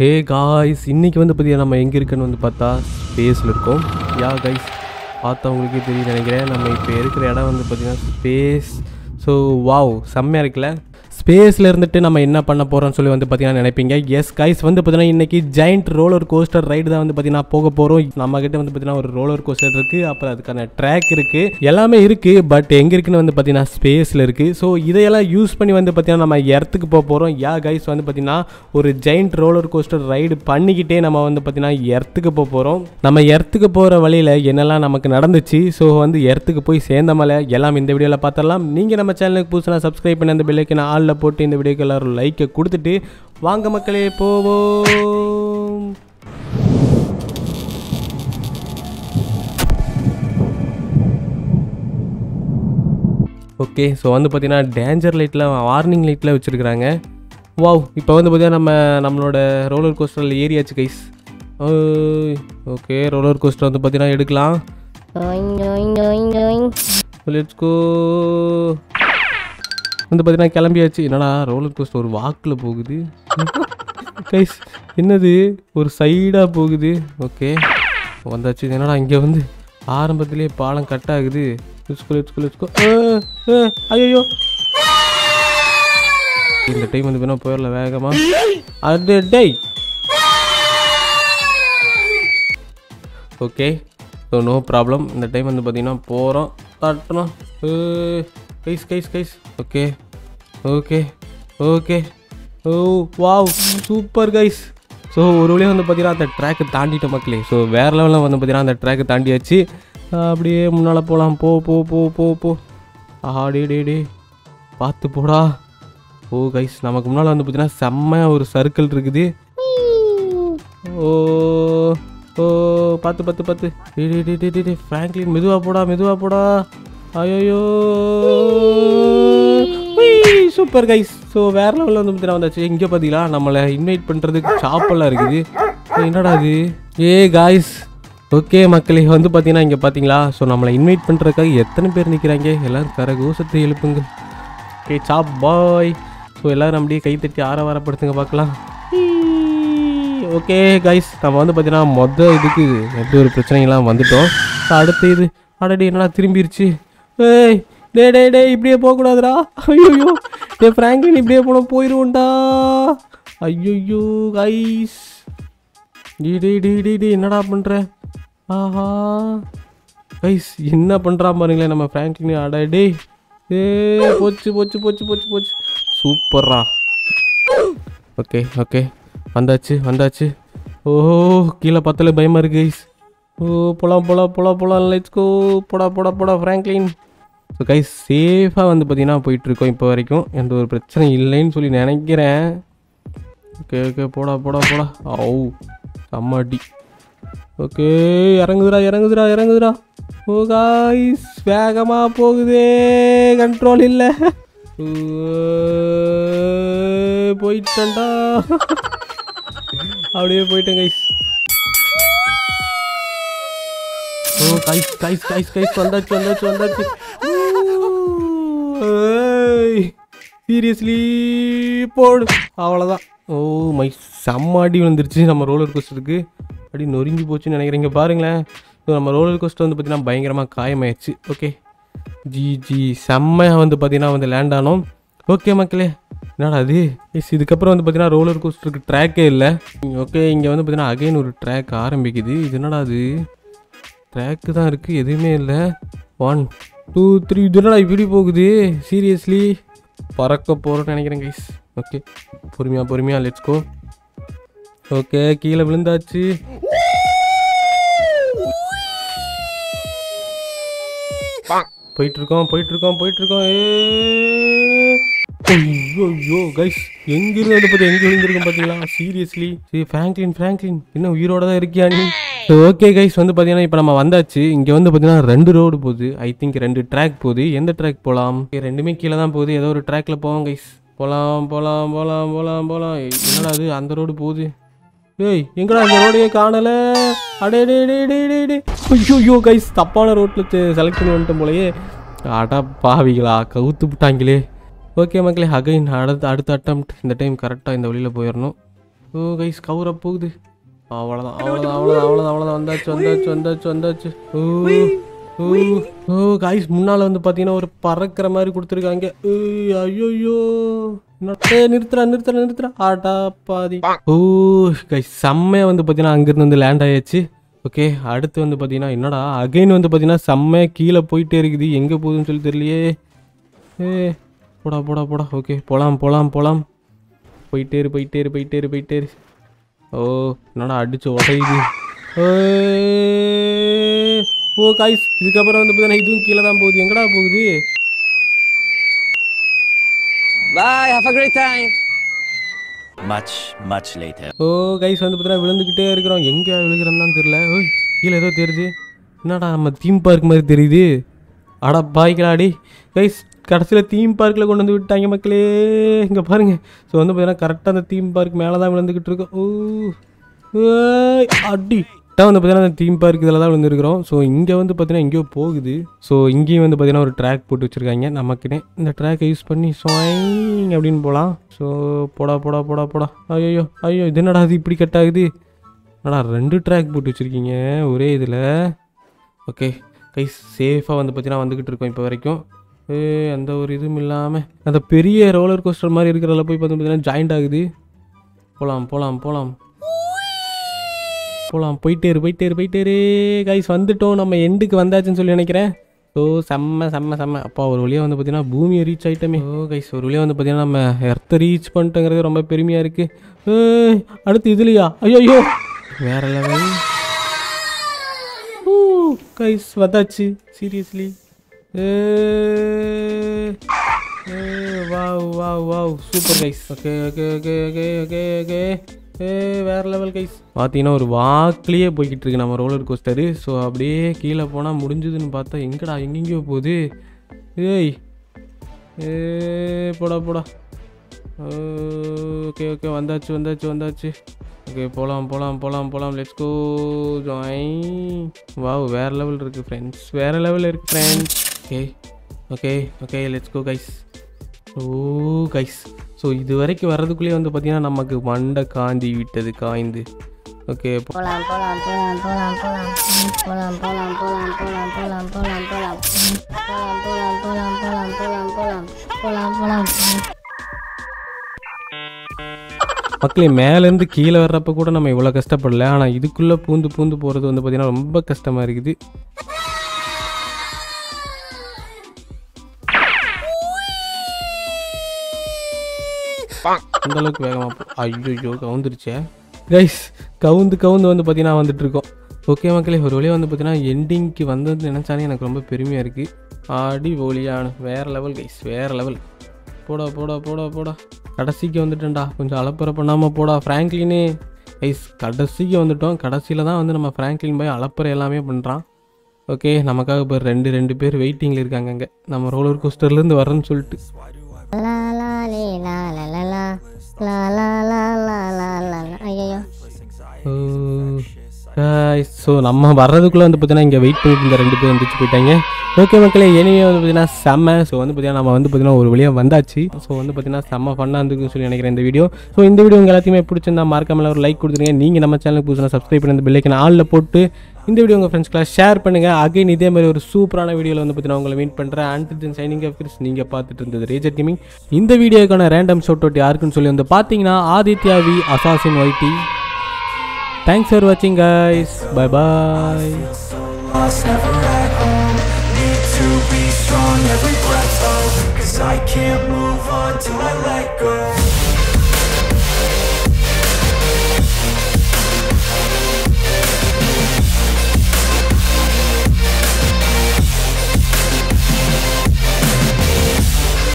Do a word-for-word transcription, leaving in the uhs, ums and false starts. Hey guys, இன்றைக்கி வந்து பார்த்திங்கன்னா நம்ம எங்கே இருக்குன்னு வந்து பார்த்தா ஸ்பேஸில் இருக்கோம். யா காய்ஸ், பார்த்தா உங்களுக்கே தெரியும் நினைக்கிறேன். நம்ம இப்போ இருக்கிற இடம் வந்து பார்த்திங்கன்னா ஸ்பேஸ். ஸோ வாவ், செம்மையாக இருக்குல்ல. ஸ்பேஸில் இருந்துட்டு நம்ம என்ன பண்ண போகிறோம்னு சொல்லி வந்து பார்த்திங்கன்னா நினைப்பீங்க. எஸ் காய்ஸ், வந்து பார்த்திங்கன்னா இன்றைக்கி ஜெயிண்ட் ரோலர் கோஸ்டர் ரைடு தான் வந்து பார்த்திங்கன்னா போக போகிறோம். நம்மக்கிட்ட வந்து பார்த்திங்கன்னா ஒரு ரோலர் கோஸ்டர் இருக்குது, அப்புறம் அதுக்கான ட்ராக் இருக்குது, எல்லாமே இருக்குது. பட் எங்கே இருக்குன்னு வந்து பார்த்திங்கன்னா ஸ்பேஸில் இருக்குது. ஸோ இதையெல்லாம் யூஸ் பண்ணி வந்து பார்த்திங்கன்னா நம்ம இடத்துக்கு போக போகிறோம். யா காய்ஸ், வந்து பார்த்திங்கன்னா ஒரு ஜெயிண்ட் ரோலர் கோஸ்டர் ரைடு பண்ணிக்கிட்டே நம்ம வந்து பார்த்திங்கன்னா இடத்துக்கு போக போகிறோம். நம்ம இடத்துக்கு போகிற வழியில் என்னெல்லாம் நமக்கு நடந்துச்சு, ஸோ வந்து இடத்துக்கு போய் சேர்ந்த மேலே எல்லாம் இந்த வீடியோவில் பார்த்துடலாம். நீங்கள் நம்ம சேனலுக்கு புதுசாக சப்ஸ்கிரைப் பண்ணி அந்த பெல்லைக்கான ஆல் போட்டு இந்த வீடியோக்கு எல்லாரும் லைக்கை கொடுத்துட்டு வாங்க மக்களே போவோம். ஓகே, ஸோ வந்து பார்த்தீங்கன்னா டேஞ்சர் லைட்டில் வார்னிங் லைட்டில் வச்சுருக்குறாங்க. வாவ், இப்போ வந்து பார்த்தீங்கன்னா நம்ம நம்மளோட ரோலர் கோஸ்டரில் ஏரியாச்சு கைஸ். ஓகே, ரோலர் கோஸ்டர் வந்து பார்த்தீங்கன்னா எடுக்கலாம். Let's go. வந்து பார்த்தீங்கன்னா கிளம்பியாச்சு. என்னடா ரோலர் கோஸ்டர் ஒரு வாக்கில் போகுது கைஸ், என்னது ஒரு சைடாக போகுது. ஓகே வந்தாச்சு. என்னடா இங்கே வந்து ஆரம்பத்துலேயே பாலம் கட் ஆகுது. ஐயோ, இந்த டைம் வந்து வேணா போயிடல வேகமாக. அது டே. Okay, so no problem. இந்த டைம் வந்து பார்த்தீங்கன்னா போகிறோம், தட்டணும். Guys guys guys. Okay okay okay. Oh wow, super guys. So ஒரு வழியாக வந்து பார்த்தீங்கன்னா அந்த ட்ராக்கை தாண்டிட்டோம் மக்களே. ஸோ வேறு லெவலில் வந்து பார்த்தீங்கன்னா அந்த ட்ராக்கை தாண்டியாச்சு. அப்படியே முன்னால் போகலாம். போ போ போ போ போ. ஆஹா, டே டே டே, பார்த்து போடா. ஓ கைஸ், நமக்கு முன்னால் வந்து பார்த்தீங்கன்னா செம்மையாக ஒரு சர்க்கிள் இருக்குது. ஓ ஓ, பார்த்து பார்த்து பார்த்து. டே டே டே டே டே, ஃப்ராங்க்லின் மெதுவாக போடா மெதுவாக போடா. ஐயோ, சூப்பர் கைஸ். ஸோ வேற லெவலில் வந்து பார்த்தீங்கன்னா வந்தாச்சு. இங்கே பார்த்தீங்களா நம்மளை இன்வைட் பண்ணுறதுக்கு ஷாப்பெல்லாம் இருக்குது. என்னடா அது? ஏ காய்ஸ். ஓகே மக்களே, வந்து பார்த்தீங்கன்னா இங்கே பார்த்தீங்களா, ஸோ நம்மளை இன்வைட் பண்ணுறதுக்காக எத்தனை பேர் நிற்கிறாங்க. எல்லோரும் கரகோசத்தை எழுப்புங்க. ஓகே சாப் பாய். ஸோ எல்லோரும் அப்படியே கைத்தட்டி ஆரவாரப்படுத்துங்க பார்க்கலாம். ஓகே காய்ஸ், நம்ம வந்து பார்த்தீங்கன்னா மொதல் இதுக்கு எந்த ஒரு பிரச்சனைகள்லாம் வந்துவிட்டோம். ஸோ அடுத்து இது ஆடடி என்னடா திரும்பிடுச்சு. ஏய் டே டே டே, இப்படியே போகக்கூடாதுடா. ஐயோ டே, ஃப்ராங்க்லின் இப்படியே போனால் போயிடுவோண்டா. ஐயோ கைஸ், டி டி டி டி டி, என்னடா பண்ணுற? ஆஹா கைஸ், என்ன பண்ணுறா பாருங்களேன் நம்ம ஃப்ராங்க்லின். ஆடாடி ஏ போச்சு போச்சு போச்சு போச்சு போச்சு. சூப்பர்ரா. ஓகே ஓகே, வந்தாச்சு வந்தாச்சு. ஓஹோ, கீழே பார்த்தாலே பயமாக இருக்குது கைஸ். ஓ போலாம் போலாம் போலாம் போலாம். Let's go. போடா போடா போடா ஃப்ராங்க்லின். ஸோ கைஸ், சேஃபாக வந்து பார்த்தீங்கன்னா போயிட்டுருக்கோம். இப்போ வரைக்கும் எந்த ஒரு பிரச்சனை இல்லைன்னு சொல்லி நினைக்கிறேன். ஓகே ஓகே, போடா போடா போடா. ஓ அம்மாடி. ஓகே, இறங்குதுரா இறங்குதுரா இறங்குதுரா. ஓ கைஸ், வேகமாக போகுதே, கண்ட்ரோல் இல்லை. போயிட்டா, அப்படியே போயிட்டேன் guys. Oh guys guys guys guys, வந்தாச்சு வந்தாச்சு வந்தாச்சு. சீரியஸ்லி போடு, அவ்வளோதான். ஓ மை, செம்ம அடி வந்துருச்சு நம்ம ரோலர் கோஸ்டருக்கு. அடி நொறுங்கி போச்சுன்னு நினைக்கிறீங்க பாருங்களேன். ஸோ நம்ம ரோலர் கோஸ்டர் வந்து பார்த்திங்கன்னா பயங்கரமாக காயமாயிடுச்சு. ஓகே ஜி ஜி, செம்மையாக வந்து பார்த்திங்கன்னா வந்து லேண்ட் ஆனோம். ஓகே மக்களே, என்னடா அது? எஸ், இதுக்கப்புறம் வந்து பார்த்திங்கன்னா ரோலர் கோஸ்டருக்கு ட்ராக்கே இல்லை. ஓகே, இங்கே வந்து பார்த்திங்கன்னா அகைன் ஒரு ட்ராக் ஆரம்பிக்குது. இது என்னடா அது? ட்ராக்கு தான் இருக்குது, எதுவுமே இல்லை. One two three. இதுடா இப்படி போகுது. சீரியஸ்லி பறக்க போகிறோன்னு நினைக்கிறேன் கைஸ். ஓகே, பொறுமையாக பொறுமையாக. Let's go. ஓகே, கீழே விழுந்தாச்சு. போயிட்டுருக்கோம் போயிட்டுருக்கோம் போயிட்டுருக்கோம். ஐயோ கைஸ், எங்கிருந்து அதை பற்றி எங்கே விழுந்திருக்கோம் பார்த்தீங்களா? சீரியஸ்லி. சரி ஃப்ராங்க்லின் ஃப்ராங்க்லின், இன்னும் உயிரோட தான் இருக்கியா நீ? ஓகே கைஸ், வந்து பார்த்தீங்கன்னா இப்போ நம்ம வந்தாச்சு. இங்கே வந்து பார்த்தீங்கன்னா ரெண்டு ரோடு போகுது. ஐ திங்க் ரெண்டு ட்ராக் போகுது. எந்த ட்ராக் போகலாம்? ரெண்டுமே கீழே தான் போகுது. ஏதோ ஒரு ட்ராக்ல போவோம் கைஸ். போகலாம் போகலாம் போகலாம் போகலாம் போகலாம். என்னடா அது? அந்த ரோடு போகுது. ஏய் எங்கடா அந்த ரோடையே காணலை. அடே டே டே டே டே டே. ஐயோ கைஸ், தப்பான ரோட்டில் செலக்ட் பண்ணி வந்துட்டோம் போலயே. அடா பாவிகளா, கவுத்து விட்டாங்களே. ஓகே மக்களே, அகைன் அடுத்த அடுத்த அட்டம். இந்த டைம் கரெக்டாக இந்த வழியில் போயிடணும். ஓ गाइस கவுர் அப் போகுது அவளதான் அவளதான் அவளதான் அவளதான் வந்தாச்சு வந்தாச்சு வந்தாச்சு வந்தாச்சு ஓ ஓ गाइस முன்னால வந்து பாத்தீனா ஒரு பறக்குற மாதிரி கொடுத்திருக்காங்க ஐயோ நட்டே நிறுத்துற நிறுத்துற நிறுத்துற ஆடா பாதி ஓ गाइस செம்மையா வந்து பாத்தீனா அங்க இருந்து வந்து லேண்ட் ஆயாச்சு ஓகே அடுத்து வந்து பாத்தீனா என்னடா அகைன் வந்து பாத்தீனா செம்மையா கீழ போயிட்டே இருக்குது எங்க போகுதுன்னு சொல்லி தெரியலையே ஏ போடா போடா போடா ஓகே போலாம் போலாம் போலாம் போயிட்டே இரு போயிட்டே இரு போயிட்டே இரு போயிட்டே இரு ஓ என்னடா அடிச்சு உடையுது ஓ गाइस இதுக்கு அப்புறம் வந்து பாத்தீனா இதுவும் கீழ தான் போகுது எங்கடா போகுது Bye have a great time much much later oh guys வந்து பாத்தீனா விழுந்துக்கிட்டே இருக்கறோம் எங்க விழுகறன்னு தெரியல ஓய் கீழ ஏதோ தெரியுது என்னடா நம்ம தீம் பார்க் மாதிரி தெரியுது அட பாய்க்கலாடி गाइस கடைசில தீம் பார்க்ல கொண்டு வந்து விட்டாங்க மக்களே இங்க பாருங்க சோ வந்து பாத்தீனா கரெக்ட்டா அந்த தீம் பார்க் மேல தான் விழுந்துக்கிட்டு இருக்கு ஓ ஏய் அடி டா வந்து பாத்தீனா அந்த தீம் பார்க் இதல தான் விழுந்துக்கிறோம் சோ இங்க வந்து பாத்தீனா எங்கயோ போகுது சோ இங்கேயும் வந்து பாத்தீனா ஒரு ட்ராக் போட்டு வச்சிருக்காங்க நமக்குனே இந்த ட்ராக் யூஸ் பண்ணி சோயிங் அப்படிን போலாம் சோ போடா போடா போடா போடா ஐயோ ஐயோ இது என்னடா இது இப்படி கட் ஆகுது அட ரெண்டு ட்ராக் போட்டு வச்சிருக்கீங்க ஒரே இதுல ஓகே गाइस சேஃபா வந்து பாத்தீனா வந்துக்கிட்டு இருக்கோம் இப்போ வரைக்கும் ஏ அந்த ஒரு இதும் இல்லாம அந்த பெரிய ரோலர் கோஸ்டர் மாதிரி இருக்குறல போய் பார்த்தீங்கன்னா ஜாயிண்ட் ஆகுது போலாம் போலாம் போலாம் போலாம் போயிட்டே இரு போயிட்டே இரு போயிட்டே இரு गाइस வந்துட்டோம் நம்ம எண்டுக்கு வந்தாச்சுன்னு சொல்லி நினைக்கிறேன் சோ செம்ம செம்ம செம்ம அப்பா ஒரு வழியா வந்து பார்த்தீங்கன்னா பூமியை ரீச் ஆயிட்டமே ஓ गाइस ஒரு வழியா வந்து பார்த்தீங்கன்னா நம்ம எர்த் ரீச் பண்ணிட்டேங்கிறது ரொம்ப பெருமையா இருக்கு அடுத்து இதுலயா ஐயோ வேற லெவல் ஓ गाइस வந்தாச்சு seriously Hey, hey, wow, wow, wow, super guys. Okay, okay, okay, okay, okay, okay. Hey, வேற லெவல் guys. பாத்தீங்கன்னா ஒரு வாக்லியே போயிட்டு இருக்கு நம்ம ரோலர் கோஸ்டர். சோ அப்படியே கீழ போனா முடிஞ்சதுன்னு பார்த்தா எங்கடா எங்கங்கயோ போகுது. ஏய். ஏய் போடா போடா. ஓகே ஓகே வந்தாச்சு வந்தாச்சு வந்தாச்சு. ஓகே போலாம் போலாம் போலாம் போலாம் லெட்ஸ் கோ ஜாயின். வாவ் வேற லெவல் இருக்கு फ्रेंड्स. வேற லெவல் இருக்கு friends. Okay, okay, okay, let's go guys. Oh guys, so இது வரைக்கும் வரதுக்குள்ளே வந்து பாத்தீங்கன்னா நமக்கு மண்டை காஞ்சி விட்டது காய்ந்து. Okay, போலாம் போலாம் போலாம் போலாம் போலாம் போலாம் போலாம் போலாம் போலாம் போலாம் போலாம் போலாம் போலாம் போலாம் போலாம் போலாம் போலாம் போலாம் போலாம் மக்களே மேல இருந்து கீழே வர்றப்ப கூட நம்ம இவ்வளவு கஷ்டப்படல ஆனா இதுக்குள்ள பூந்து பூந்து போறது வந்து பாத்தீங்கன்னா ரொம்ப கஷ்டமா இருக்குது. அந்த அளவுக்கு வேகமா ஐயோ கவுந்துருச்சே கைஸ் கவுந்து கவுந்து வந்து பார்த்தீங்கன்னா வந்துட்டு இருக்கோம் ஓகே மக்களே ஒரு வழியாக வந்து பார்த்தீங்கன்னா எண்டிங்க்கு வந்ததுன்னு நினச்சாலே எனக்கு ரொம்ப பெருமையாக இருக்குது ஆடி ஓலியானு வேறு லெவல் கைஸ் வேறு லெவல் போடா போடா போடா போடா கடைசிக்கு வந்துட்டேன்டா கொஞ்சம் அலப்பறை பண்ணாமல் போடா ஃப்ராங்க்லினே கைஸ் கடைசிக்கு வந்துவிட்டோம் கடைசியில் தான் வந்து நம்ம ஃப்ராங்க்லின் போய் அலப்பறை எல்லாமே பண்ணுறான் ஓகே நமக்காக இப்போ ரெண்டு ரெண்டு பேர் வெயிட்டிங்கில் இருக்காங்க அங்கே நம்ம ரோலர் கோஸ்டர்லேருந்து வரேன்னு சொல்லிட்டு La la la la la la ஐயோ गाइस சோ நம்ம வரதுக்குள்ள வந்து பார்த்தீனா இங்க வெயிட் பண்ணிட்டு இருந்த ரெண்டு பேர் வந்துச்சு போயிட்டாங்க ஓகே மக்களே எனிவே வந்து பார்த்தீனா செம சோ வந்து பார்த்தீனா நம்ம வந்து பார்த்தீனா ஒரு வழியா வந்தாச்சு சோ வந்து பார்த்தீனா செம ஃபன்னா இருந்துன்னு சொல்லி நினைக்கிறேன் இந்த வீடியோ சோ இந்த வீடியோ உங்களுக்கு எல்லாத்தையுமே பிடிச்சிருந்தா மறக்காம ஒரு லைக் கொடுத்துருங்க நீங்க நம்ம சேனலுக்கு புதுசா Subscribe பண்ணி அந்த பெல் ஐகான் ஆல்ல போட்டு இந்த வீடியோ உங்க फ्रेंड्स கிளாஸ் ஷேர் பண்ணுங்க அகைன் இதே மாதிரி ஒரு சூப்பரான வீடியோல வந்து பார்த்தீனா உங்களை மீட் பண்றேன் அன்டில் சைனிங் ஆஃப் கிறிஸ் நீங்க பார்த்துட்டு இருந்தது ரேஜர் கேமிங் இந்த வீடியோக்கான ரேண்டம் ஷாட் அவுட் யாருக்குன்னு சொல்லி வந்து பாத்தீங்கன்னா ஆதித்யாவி assassin YT Thanks for watching guys bye bye need to be strong every breath oh cuz I can't move on till I let go